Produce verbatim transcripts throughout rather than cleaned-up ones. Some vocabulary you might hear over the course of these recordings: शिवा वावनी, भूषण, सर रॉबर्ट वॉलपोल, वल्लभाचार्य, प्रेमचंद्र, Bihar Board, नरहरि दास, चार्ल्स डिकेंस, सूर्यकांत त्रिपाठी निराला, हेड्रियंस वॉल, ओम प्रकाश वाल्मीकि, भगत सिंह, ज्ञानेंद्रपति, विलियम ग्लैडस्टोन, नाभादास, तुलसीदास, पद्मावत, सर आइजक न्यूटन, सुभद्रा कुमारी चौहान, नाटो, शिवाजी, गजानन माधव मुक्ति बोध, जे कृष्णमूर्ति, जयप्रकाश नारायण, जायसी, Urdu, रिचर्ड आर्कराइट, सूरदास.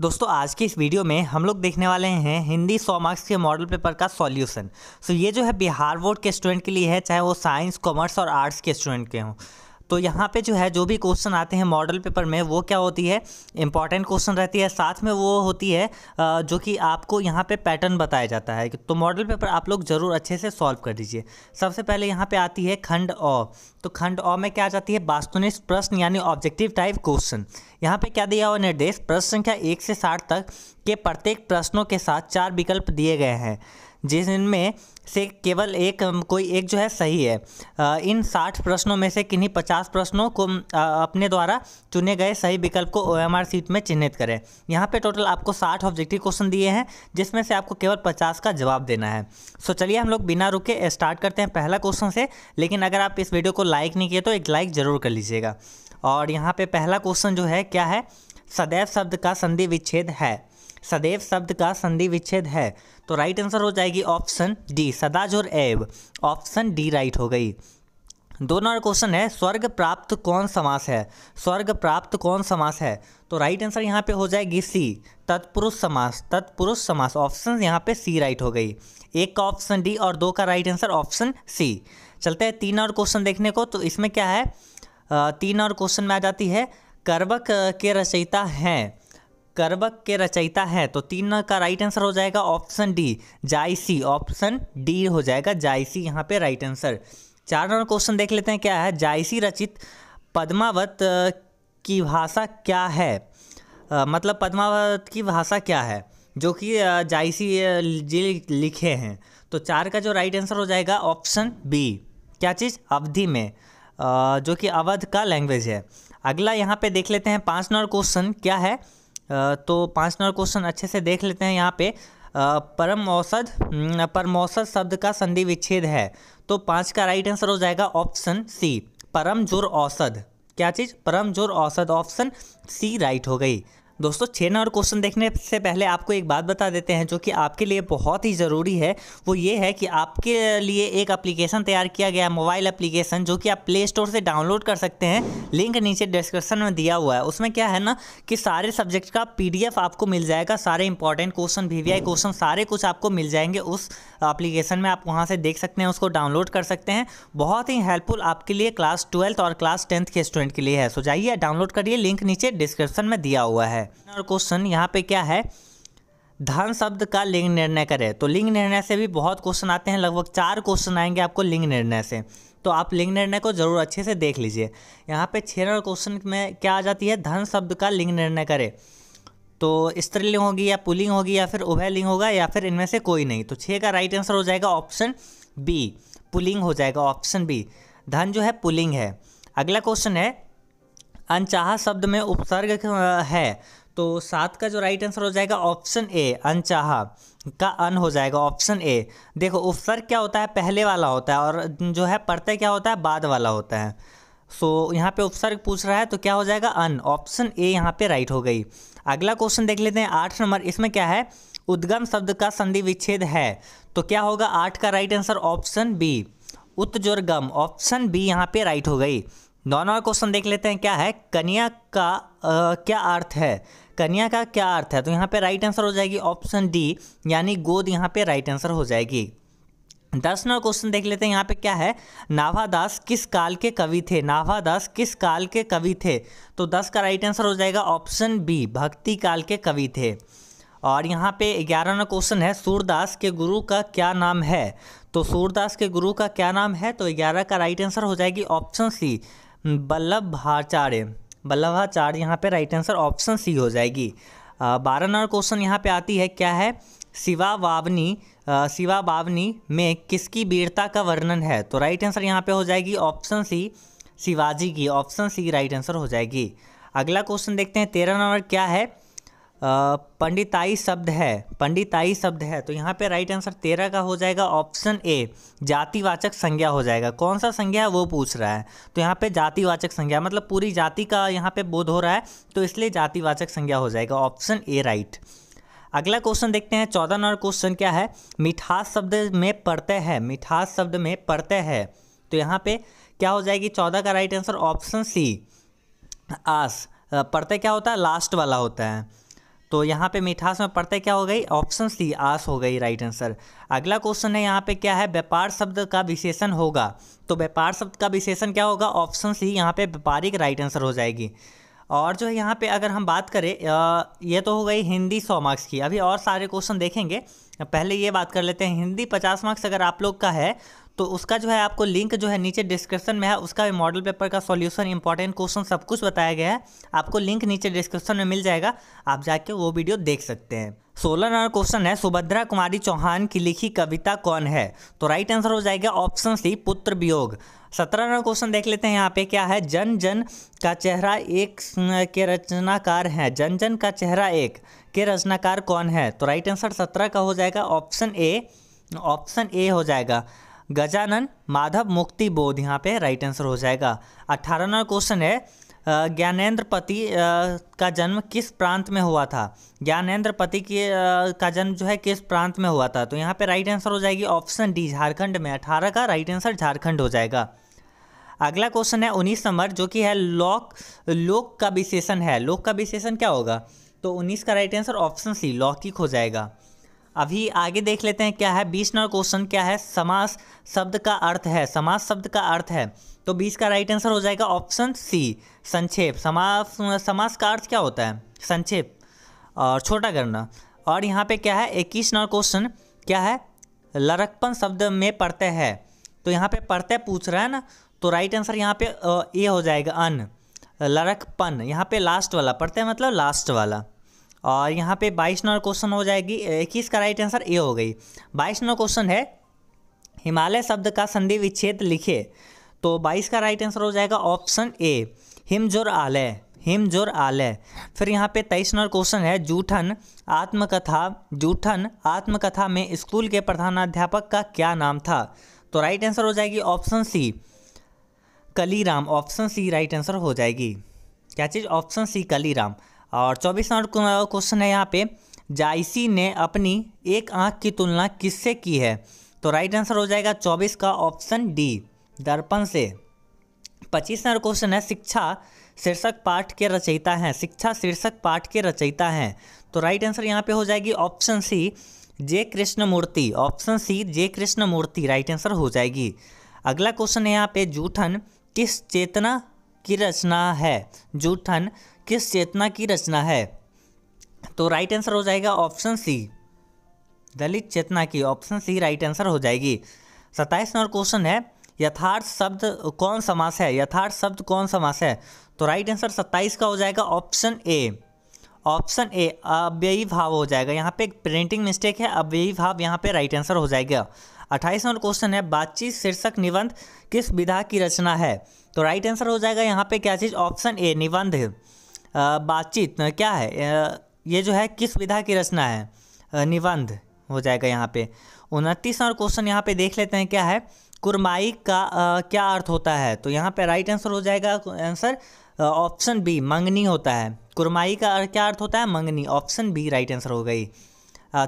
दोस्तों आज की इस वीडियो में हम लोग देखने वाले हैं हिंदी सौ मार्क्स के मॉडल पेपर का सॉल्यूशन। सो ये जो है बिहार बोर्ड के स्टूडेंट के लिए है, चाहे वो साइंस, कॉमर्स और आर्ट्स के स्टूडेंट के हों। तो यहाँ पे जो है जो भी क्वेश्चन आते हैं मॉडल पेपर में वो क्या होती है, इंपॉर्टेंट क्वेश्चन रहती है, साथ में वो होती है जो कि आपको यहाँ पे पैटर्न बताया जाता है। तो मॉडल पेपर आप लोग ज़रूर अच्छे से सॉल्व कर दीजिए। सबसे पहले यहाँ पे आती है खंड अ। तो खंड अ में क्या आ जाती है, वस्तुनिष्ठ प्रश्न यानी ऑब्जेक्टिव टाइप क्वेश्चन। यहाँ पे क्या दिया हुआ निर्देश, प्रश्न संख्या एक से साठ तक के प्रत्येक प्रश्नों के साथ चार विकल्प दिए गए हैं, जिनमें से केवल एक कोई एक जो है सही है। इन साठ प्रश्नों में से किन्हीं पचास प्रश्नों को अपने द्वारा चुने गए सही विकल्प को ओ एम आर सीट में चिन्हित करें। यहाँ पे टोटल आपको साठ ऑब्जेक्टिव क्वेश्चन दिए हैं, जिसमें से आपको केवल पचास का जवाब देना है। सो चलिए हम लोग बिना रुके स्टार्ट करते हैं पहला क्वेश्चन से। लेकिन अगर आप इस वीडियो को लाइक नहीं किए तो एक लाइक ज़रूर कर लीजिएगा। और यहाँ पर पहला क्वेश्चन जो है क्या है, सदैव शब्द का संधि विच्छेद है। सदैव शब्द का संधि विच्छेद है तो राइट आंसर हो जाएगी ऑप्शन डी, सदा जोर एव। ऑप्शन डी राइट हो गई। दो नंबर क्वेश्चन है, स्वर्ग प्राप्त कौन समास है। स्वर्ग प्राप्त कौन समास है तो राइट आंसर यहाँ पे हो जाएगी सी, तत्पुरुष समास। तत्पुरुष समास ऑप्शन यहाँ पे सी राइट हो गई। एक का ऑप्शन डी और दो का राइट आंसर ऑप्शन सी। चलते हैं तीन और क्वेश्चन देखने को। तो इसमें क्या है, तीन और क्वेश्चन में आ जाती है करवक के रचयिता हैं। करवक के रचयिता है तो तीन का राइट आंसर हो जाएगा option D, जायसी। Option D हो जाएगा जायसी यहाँ पे राइट आंसर। चार नंबर क्वेश्चन देख लेते हैं क्या है, जायसी रचित पद्मावत की भाषा क्या है। आ, मतलब पद्मावत की भाषा क्या है जो कि जायसी जी लिखे हैं। तो चार का जो राइट आंसर हो जाएगा ऑप्शन बी, क्या चीज़, अवधि में, आ, जो कि अवध का लैंग्वेज है। अगला यहाँ पे देख लेते हैं पाँच नंबर क्वेश्चन क्या है। तो पाँच नंबर क्वेश्चन अच्छे से देख लेते हैं। यहाँ पे परम औषध, परम औषध शब्द का संधि विच्छेद है तो पाँच का राइट आंसर हो जाएगा ऑप्शन सी, परम जोर औषध। क्या चीज़, परम जोर औषध। ऑप्शन सी राइट हो गई। दोस्तों छः नंबर क्वेश्चन देखने से पहले आपको एक बात बता देते हैं जो कि आपके लिए बहुत ही ज़रूरी है। वो ये है कि आपके लिए एक एप्लीकेशन तैयार किया गया है, मोबाइल एप्लीकेशन, जो कि आप प्ले स्टोर से डाउनलोड कर सकते हैं। लिंक नीचे डिस्क्रिप्शन में दिया हुआ है। उसमें क्या है ना कि सारे सब्जेक्ट का पीडीएफ आपको मिल जाएगा, सारे इंपॉर्टेंट क्वेश्चन, वीवीआई क्वेश्चन, सारे कुछ आपको मिल जाएंगे उस एप्लीकेशन में। आप वहाँ से देख सकते हैं, उसको डाउनलोड कर सकते हैं। बहुत ही हेल्पफुल आपके लिए क्लास ट्वेल्थ और क्लास टेंथ के स्टूडेंट के लिए है। सो जाइए डाउनलोड करिए, लिंक नीचे डिस्क्रिप्शन में दिया हुआ है। और क्वेश्चन यहाँ पे क्या है, धन शब्द का लिंग निर्णय करें। तो लिंग निर्णय से भी बहुत क्वेश्चन आते हैं, लगभग चार क्वेश्चन आएंगे आपको लिंग निर्णय से। तो आप लिंग निर्णय को जरूर अच्छे से देख लीजिए। यहाँ पे छह नंबर क्वेश्चन में क्या आ जाती है, धन शब्द का लिंग निर्णय करें। तो स्त्रीलिंग होगी या पुल्लिंग होगी या फिर उभय लिंग होगा या फिर इनमें से कोई नहीं। तो छः का राइट आंसर हो जाएगा ऑप्शन बी, पुल्लिंग हो जाएगा। ऑप्शन बी, धन जो है पुल्लिंग है। अगला क्वेश्चन है, अनचाहा शब्द में उपसर्ग है। तो सात का जो राइट आंसर हो जाएगा ऑप्शन ए, अनचाहा का अन हो जाएगा। Option A. देखो उपसर्ग क्या होता है, पहले वाला होता है, और जो है प्रत्यय क्या होता है, बाद वाला होता है। सो यहाँ पे उपसर्ग पूछ रहा है तो क्या हो जाएगा, अन। ऑप्शन ए यहाँ पे राइट हो गई। अगला क्वेश्चन देख लेते हैं आठ नंबर। इसमें क्या है, उद्गम शब्द का संधि विच्छेद है। तो क्या होगा, आठ का राइट आंसर ऑप्शन बी, उत्जोरगम। ऑप्शन बी यहाँ पे राइट हो गई। नौवां क्वेश्चन देख लेते हैं क्या है, कन्या का आ, क्या अर्थ है। कन्या का क्या अर्थ है तो यहाँ पे राइट आंसर हो जाएगी ऑप्शन डी, यानी गोद यहाँ पे राइट आंसर हो जाएगी। दस नंबर क्वेश्चन देख लेते हैं। यहाँ पे क्या है, नाभादास किस काल के कवि थे। नाभादास किस काल के कवि थे तो दस का राइट आंसर हो जाएगा ऑप्शन बी, भक्ति काल के कवि थे। और यहाँ पे ग्यारह नंबर क्वेश्चन है, सूरदास के गुरु का क्या नाम है। तो सूरदास के गुरु का क्या नाम है तो ग्यारह का राइट आंसर हो जाएगी ऑप्शन सी, वल्लभाचार्य। वल्लभाचार्य यहाँ पे राइट आंसर ऑप्शन सी हो जाएगी। बारह नंबर क्वेश्चन यहाँ पे आती है क्या है, शिवा वावनी, शिवा वावनी में किसकी वीरता का वर्णन है। तो राइट आंसर यहाँ पे हो जाएगी ऑप्शन सी, शिवाजी की। ऑप्शन सी राइट आंसर हो जाएगी। अगला क्वेश्चन देखते हैं तेरह नंबर क्या है, पंडिताई शब्द है। पंडिताई शब्द है तो यहाँ पे राइट आंसर तेरह का हो जाएगा ऑप्शन ए, जातिवाचक संज्ञा हो जाएगा। कौन सा संज्ञा है वो पूछ रहा है तो यहाँ पे जातिवाचक संज्ञा, मतलब पूरी जाति का यहाँ पे बोध हो रहा है तो इसलिए जातिवाचक संज्ञा हो जाएगा। Option A right. अगला क्वेश्चन देखते हैं चौदह नंबर क्वेश्चन क्या है, मिठास शब्द में प्रत्यय है। मिठास शब्द में प्रत्यय है तो यहाँ पे क्या हो जाएगी, चौदह का राइट आंसर ऑप्शन सी, आस। प्रत्यय क्या होता है, लास्ट वाला होता है। तो यहाँ पे मिठास में पढ़ते क्या हो गई, ऑप्शन सी आस हो गई राइट आंसर। अगला क्वेश्चन है यहाँ पे क्या है, व्यापार शब्द का विशेषण होगा, तो व्यापार शब्द का विशेषण क्या होगा, ऑप्शन सी यहाँ पे व्यापारिक राइट आंसर हो जाएगी। और जो है यहाँ पे अगर हम बात करें, ये तो हो गई हिंदी सौ मार्क्स की, अभी और सारे क्वेश्चन देखेंगे। पहले ये बात कर लेते हैं, हिंदी पचास मार्क्स अगर आप लोग का है तो उसका जो है आपको लिंक जो है नीचे डिस्क्रिप्शन में है, उसका मॉडल पेपर का सॉल्यूशन, इंपॉर्टेंट क्वेश्चन सब कुछ बताया गया है, आपको लिंक नीचे डिस्क्रिप्शन में मिल जाएगा, आप जाके वो वीडियो देख सकते हैं। सोलह नंबर क्वेश्चन है, सुभद्रा कुमारी चौहान की लिखी कविता कौन है, तो राइट आंसर हो जाएगा ऑप्शन सी पुत्र वियोग। सत्रह नंबर क्वेश्चन देख लेते हैं यहाँ पे क्या है, जन जन का चेहरा एक के रचनाकार है, जन जन का चेहरा एक के रचनाकार कौन है, तो राइट आंसर सत्रह का हो जाएगा ऑप्शन ए, ऑप्शन ए हो जाएगा गजानन माधव मुक्ति बोध, यहाँ पे राइट आंसर हो जाएगा। अठारह नंबर क्वेश्चन है, ज्ञानेंद्रपति का जन्म किस प्रांत में हुआ था, ज्ञानेंद्रपति के का जन्म जो है किस प्रांत में हुआ था, तो यहाँ पे राइट आंसर हो जाएगी ऑप्शन डी झारखंड में, अठारह का राइट आंसर झारखंड हो जाएगा। अगला क्वेश्चन है उन्नीस नंबर, जो कि है लोक, लोक का विशेषण है, लोक का विशेषण क्या होगा, तो उन्नीस का राइट आंसर ऑप्शन सी लौकिक हो जाएगा। अभी आगे देख लेते हैं क्या है, बीस नंबर क्वेश्चन क्या है, समास शब्द का अर्थ है, समास शब्द का अर्थ है, तो बीस का राइट आंसर हो जाएगा ऑप्शन सी संक्षेप। समास समास का अर्थ क्या होता है, संक्षेप और छोटा करना। और यहाँ पे क्या है इक्कीस नंबर क्वेश्चन क्या है, लरकपन शब्द में पढ़ते हैं, तो यहाँ पे पढ़ते पूछ रहा है ना, तो राइट आंसर यहाँ पे ए हो जाएगा अन, लरकपन यहाँ पे लास्ट वाला पढ़ते हैं मतलब लास्ट वाला। और यहाँ पे बाईस नंबर क्वेश्चन हो जाएगी, इक्कीस का राइट आंसर ए हो गई। बाईस नंबर क्वेश्चन है, हिमालय शब्द का संधि विच्छेद लिखे, तो बाईस का राइट आंसर हो जाएगा ऑप्शन ए हिमजोर आलय, हिमजोर आलय। फिर यहाँ पे तेईस नंबर क्वेश्चन है, जूठन आत्मकथा, जूठन आत्मकथा में स्कूल के प्रधानाध्यापक का क्या नाम था, तो राइट आंसर हो जाएगी option C Kaliram, option C right answer हो जाएगी, क्या चीज़ ऑप्शन सी कलीराम। और चौबीस नंबर क्वेश्चन है यहाँ पे, जायसी ने अपनी एक आंख की तुलना किससे की है, तो राइट आंसर हो जाएगा चौबीस का ऑप्शन डी दर्पण से। पच्चीस नंबर क्वेश्चन है, शिक्षा शीर्षक पाठ के रचयिता हैं, शिक्षा शीर्षक पाठ के रचयिता हैं, तो राइट आंसर यहाँ पे हो जाएगी option C जे कृष्णमूर्ति, option C जे कृष्णमूर्ति right answer हो जाएगी। अगला क्वेश्चन है यहाँ पे, जूठन किस चेतना की रचना है, जूठन किस चेतना की रचना है, तो राइट आंसर हो जाएगा ऑप्शन सी दलित चेतना की, ऑप्शन सी राइट आंसर हो जाएगी। सत्ताईस नंबर क्वेश्चन है, यथार्थ शब्द कौन समास है, यथार्थ शब्द कौन समास है, तो राइट आंसर सत्ताईस का हो जाएगा ऑप्शन ए, ऑप्शन ए अव्ययी भाव हो जाएगा, यहाँ पे प्रिंटिंग मिस्टेक है, अव्ययी भाव यहाँ पे राइट आंसर हो जाएगा। अट्ठाईस नंबर क्वेश्चन है, बातचीत शीर्षक निबंध किस विधा की रचना है, तो राइट आंसर हो जाएगा यहाँ पे क्या चीज़ ऑप्शन ए निबंध। बातचीत क्या है, ये जो है किस विधा की रचना है, निबंध हो जाएगा यहाँ पे। उनतीस नंबर क्वेश्चन यहाँ पे देख लेते हैं क्या है, कुरमाई का आ, क्या अर्थ होता है, तो यहाँ पे राइट आंसर हो जाएगा आंसर ऑप्शन बी मंगनी होता है, कुरमाई का क्या अर्थ होता है मंगनी, ऑप्शन बी राइट आंसर हो गई।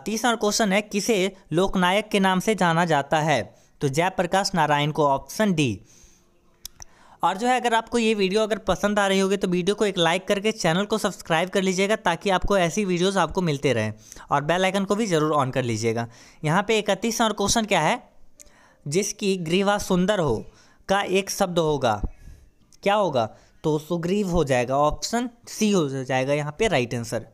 तीस नंबर क्वेश्चन है, किसे लोकनायक के नाम से जाना जाता है, तो जयप्रकाश नारायण को, ऑप्शन डी। और जो है अगर आपको ये वीडियो अगर पसंद आ रही होगी तो वीडियो को एक लाइक करके चैनल को सब्सक्राइब कर लीजिएगा, ताकि आपको ऐसी वीडियोस आपको मिलते रहें, और बेल आइकन को भी ज़रूर ऑन कर लीजिएगा। यहाँ पे इकतीस नंबर क्वेश्चन क्या है, जिसकी ग्रीवा सुंदर हो का एक शब्द होगा, क्या होगा, तो सुग्रीव हो जाएगा, ऑप्शन सी हो जाएगा यहाँ पर राइट आंसर।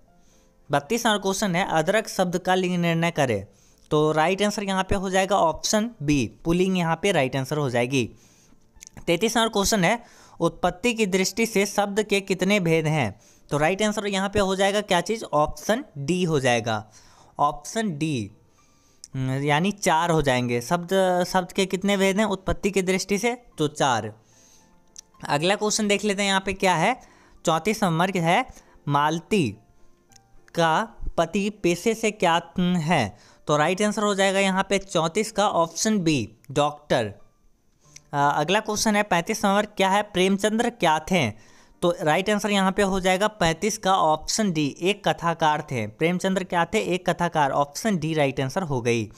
बत्तीस नंबर क्वेश्चन है, अदरक शब्द का लिंग निर्णय करें, तो राइट आंसर यहाँ पर हो जाएगा ऑप्शन बी पुलिंग, यहाँ पर राइट आंसर हो जाएगी। तैंतीस नंबर क्वेश्चन है, उत्पत्ति की दृष्टि से शब्द के कितने भेद हैं, तो राइट आंसर यहाँ पे हो जाएगा क्या चीज़ ऑप्शन डी हो जाएगा, ऑप्शन डी यानी चार हो जाएंगे। शब्द शब्द के कितने भेद हैं उत्पत्ति की दृष्टि से, तो चार। अगला क्वेश्चन देख लेते हैं यहाँ पे क्या है, चौंतीस नंबर का है, मालती का पति पेशे से क्या है, तो राइट आंसर हो जाएगा यहाँ पे चौंतीस का ऑप्शन बी डॉक्टर। अगला क्वेश्चन है पैंतीस नंबर क्या है, प्रेमचंद्र क्या थे, तो राइट आंसर यहाँ पे हो जाएगा पैंतीस का ऑप्शन डी एक कथाकार थे, प्रेमचंद्र क्या थे एक कथाकार, ऑप्शन डी राइट आंसर हो गई।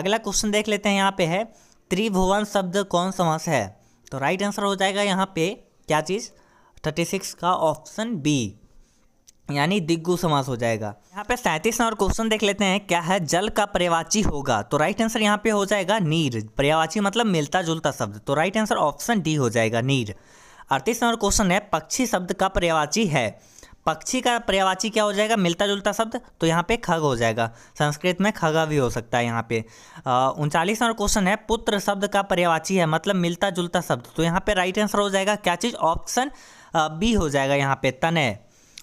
अगला क्वेश्चन देख लेते हैं यहाँ पे है, त्रिभुवन शब्द कौन समास है, तो राइट आंसर हो जाएगा यहाँ पे क्या चीज़ छत्तीस का ऑप्शन बी। यानी दिग्गु समास हो जाएगा। यहाँ पे सैंतीस नंबर क्वेश्चन देख लेते हैं, क्या है जल का पर्यायवाची होगा, तो राइट आंसर यहाँ पे हो जाएगा नीर। पर्यायवाची मतलब मिलता जुलता शब्द, तो राइट आंसर ऑप्शन डी हो जाएगा नीर। अड़तीस नंबर क्वेश्चन है पक्षी शब्द का पर्यायवाची है, पक्षी का पर्यायवाची क्या हो जाएगा मिलता जुलता शब्द, तो यहाँ पे खग हो जाएगा। संस्कृत में खगा भी हो सकता है यहाँ पे। उनचालीस नंबर क्वेश्चन है पुत्र शब्द का पर्यायवाची है मतलब मिलता जुलता शब्द, तो यहाँ पे राइट आंसर हो जाएगा क्या चीज़, ऑप्शन बी हो जाएगा यहाँ पे तनय,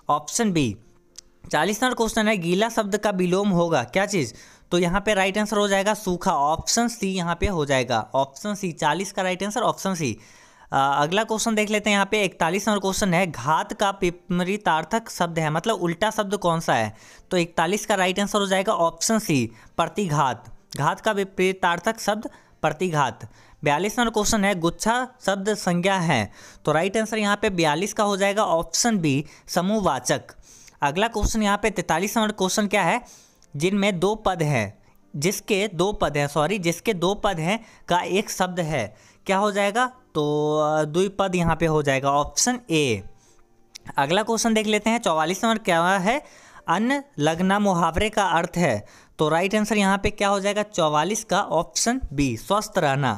ऑप्शन बी। चालीस नंबर क्वेश्चन है गीला शब्द का विलोम होगा क्या चीज़, तो यहाँ पे राइट आंसर हो जाएगा सूखा, ऑप्शन सी यहाँ पे हो जाएगा, ऑप्शन सी। चालीस का राइट आंसर ऑप्शन सी। अगला क्वेश्चन देख लेते हैं यहाँ पे इकतालीस नंबर क्वेश्चन है घात का विपरीतार्थक शब्द है मतलब उल्टा शब्द कौन सा है, तो इकतालीस का राइट आंसर हो जाएगा ऑप्शन सी प्रतिघात। घात का विपरीतार्थक शब्द प्रतिघात। बयालीस नंबर क्वेश्चन है गुच्छा शब्द संज्ञा है, तो राइट आंसर यहाँ पे बयालीस का हो जाएगा ऑप्शन बी समूहवाचक। अगला क्वेश्चन यहाँ पे तैंतालीस नंबर क्वेश्चन क्या है, जिनमें दो पद हैं जिसके दो पद हैं सॉरी जिसके दो पद हैं का एक शब्द है, क्या हो जाएगा, तो द्विपद यहाँ पे हो जाएगा ऑप्शन ए। अगला क्वेश्चन देख लेते हैं चौवालीस नंबर क्या है, अन्न लगना मुहावरे का अर्थ है, तो राइट आंसर यहाँ पे क्या हो जाएगा चौवालीस का ऑप्शन बी स्वस्थ रहना।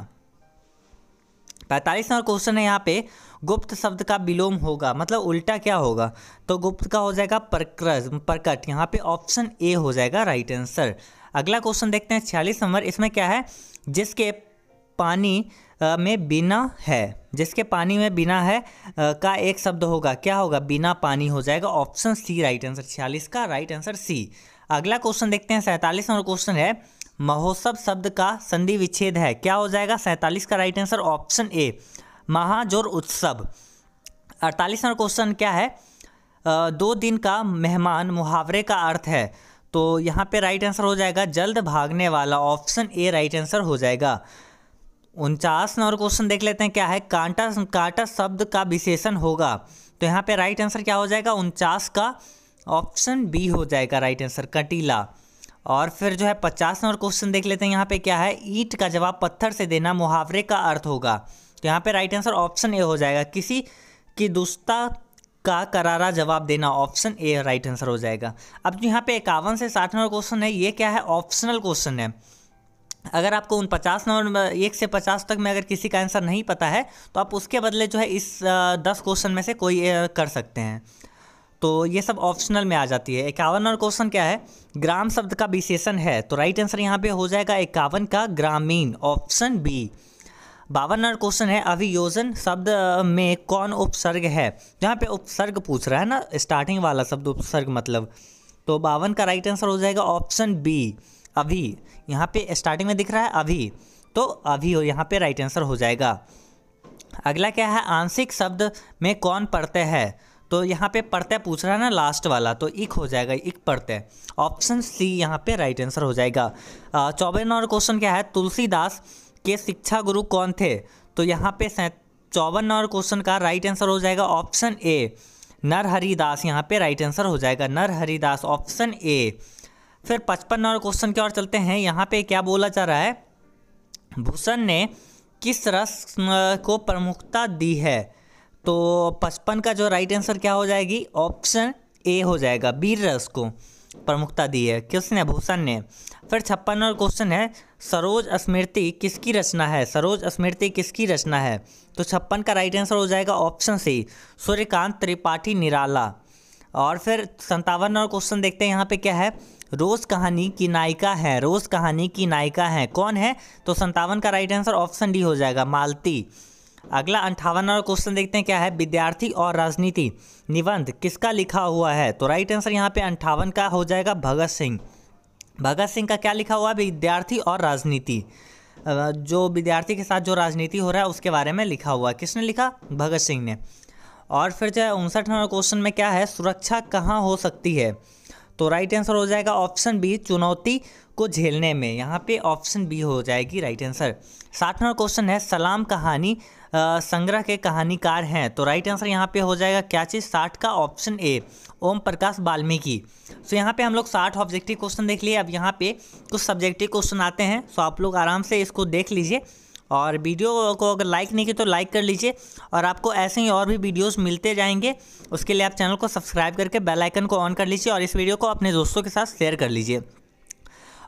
पैंतालीस नंबर क्वेश्चन है यहाँ पे गुप्त शब्द का विलोम होगा मतलब उल्टा क्या होगा, तो गुप्त का हो जाएगा प्रकट, यहाँ पे ऑप्शन ए हो जाएगा राइट आंसर। अगला क्वेश्चन देखते हैं छियालीस नंबर, इसमें क्या है जिसके पानी में बिना है, जिसके पानी में बिना है का एक शब्द होगा, क्या होगा बिना पानी हो जाएगा, ऑप्शन सी राइट आंसर। छियालीस का राइट आंसर सी। अगला क्वेश्चन देखते हैं सैंतालीस नंबर क्वेश्चन है महोत्सव शब्द का संधि विच्छेद है, क्या हो जाएगा, सैंतालीस का राइट आंसर ऑप्शन ए महाजोर उत्सव। अड़तालीस नंबर क्वेश्चन क्या है दो दिन का मेहमान मुहावरे का अर्थ है, तो यहाँ पे राइट आंसर हो जाएगा जल्द भागने वाला, ऑप्शन ए राइट आंसर हो जाएगा। उनचास नंबर क्वेश्चन देख लेते हैं क्या है कांटा कांटा शब्द का विशेषण होगा, तो यहाँ पे राइट आंसर क्या हो जाएगा उनचास का ऑप्शन बी हो जाएगा राइट आंसर कटीला। और फिर जो है पचास नंबर क्वेश्चन देख लेते हैं यहाँ पे क्या है ईंट का जवाब पत्थर से देना मुहावरे का अर्थ होगा, तो यहाँ पे राइट आंसर ऑप्शन ए हो जाएगा किसी की दुष्टता का करारा जवाब देना, ऑप्शन ए राइट आंसर हो जाएगा। अब जो यहाँ पे इक्यावन से साठ नंबर क्वेश्चन है ये क्या है ऑप्शनल क्वेश्चन है, अगर आपको उन पचास नंबर एक से पचास तक में अगर किसी का आंसर नहीं पता है तो आप उसके बदले जो है इस दस क्वेश्चन में से कोई कर सकते हैं, तो ये सब ऑप्शनल में आ जाती है। इक्यावन नंबर क्वेश्चन क्या है ग्राम शब्द का विशेषण है, तो राइट आंसर यहाँ पे हो जाएगा इक्यावन का ग्रामीण, ऑप्शन बी। बावन नंबर क्वेश्चन है अभियोजन शब्द में कौन उपसर्ग है, जहाँ पे उपसर्ग पूछ रहा है ना स्टार्टिंग वाला शब्द उपसर्ग मतलब, तो बावन का राइट आंसर हो जाएगा ऑप्शन बी अभी, यहाँ पे स्टार्टिंग में दिख रहा है अभी, तो अभी हो यहाँ पे राइट आंसर हो जाएगा। अगला क्या है आंशिक शब्द में कौन प्रत्यय है, तो यहाँ पे प्रत्यय पूछ रहा है ना लास्ट वाला, तो इक हो जाएगा इक प्रत्यय, ऑप्शन सी यहाँ पे राइट आंसर हो जाएगा। चौवन नंबर क्वेश्चन क्या है तुलसीदास के शिक्षा गुरु कौन थे, तो यहाँ पे चौवन नंबर क्वेश्चन का राइट आंसर हो जाएगा ऑप्शन ए नरहरि दास, यहाँ पे राइट आंसर हो जाएगा नरहरि दास, ऑप्शन ए। फिर पचपन नंबर क्वेश्चन की ओर चलते हैं, यहाँ पे क्या बोला जा रहा है भूषण ने किस रस्म को प्रमुखता दी है, तो पचपन का जो राइट आंसर क्या हो जाएगी ऑप्शन ए हो जाएगा वीर रस को प्रमुखता दी है, किसने भूषण ने। फिर छप्पन नंबर क्वेश्चन है सरोज स्मृति किसकी रचना है, सरोज स्मृति किसकी रचना है, तो छप्पन का राइट आंसर हो जाएगा ऑप्शन सी सूर्यकांत त्रिपाठी निराला। और फिर संतावन नंबर क्वेश्चन देखते हैं यहाँ पे क्या है रोज़ कहानी की नायिका है, रोज़ कहानी की नायिका है कौन है, तो संतावन का राइट आंसर ऑप्शन डी हो जाएगा मालती। अगला अंठावन नंबर क्वेश्चन देखते हैं क्या है विद्यार्थी और राजनीति निबंध किसका लिखा हुआ है, तो राइट आंसर यहाँ पे अंठावन का हो जाएगा भगत सिंह। भगत सिंह का क्या लिखा हुआ है विद्यार्थी और राजनीति, जो विद्यार्थी के साथ जो राजनीति हो रहा है उसके बारे में लिखा हुआ है, किसने लिखा भगत सिंह ने। और फिर जो है उनसठ नंबर क्वेश्चन में क्या है सुरक्षा कहाँ हो सकती है, तो राइट आंसर हो जाएगा ऑप्शन बी चुनौती को झेलने में, यहाँ पे ऑप्शन बी हो जाएगी राइट आंसर। साठ नंबर क्वेश्चन है सलाम कहानी संग्रह के कहानीकार हैं, तो राइट आंसर यहाँ पे हो जाएगा क्या चीज़ साठ का ऑप्शन ए ओम प्रकाश वाल्मीकि। सो यहाँ पे हम लोग साठ ऑब्जेक्टिव क्वेश्चन देख लिए, अब यहाँ पे कुछ सब्जेक्टिव क्वेश्चन आते हैं, सो आप लोग आराम से इसको देख लीजिए और वीडियो को अगर लाइक नहीं किया तो लाइक कर लीजिए। और आपको ऐसे ही और भी वीडियोस मिलते जाएंगे, उसके लिए आप चैनल को सब्सक्राइब करके बेल आइकन को ऑन कर लीजिए और इस वीडियो को अपने दोस्तों के साथ शेयर कर लीजिए।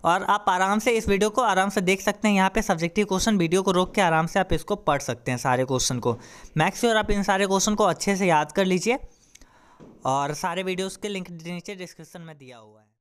और आप आराम से इस वीडियो को आराम से देख सकते हैं। यहाँ पे सब्जेक्टिव क्वेश्चन वीडियो को रोक के आराम से आप इसको पढ़ सकते हैं, सारे क्वेश्चन को। मेक श्योर आप इन सारे क्वेश्चन को अच्छे से याद कर लीजिए। और सारे वीडियोज़ के लिंक नीचे डिस्क्रिप्शन में दिया हुआ है।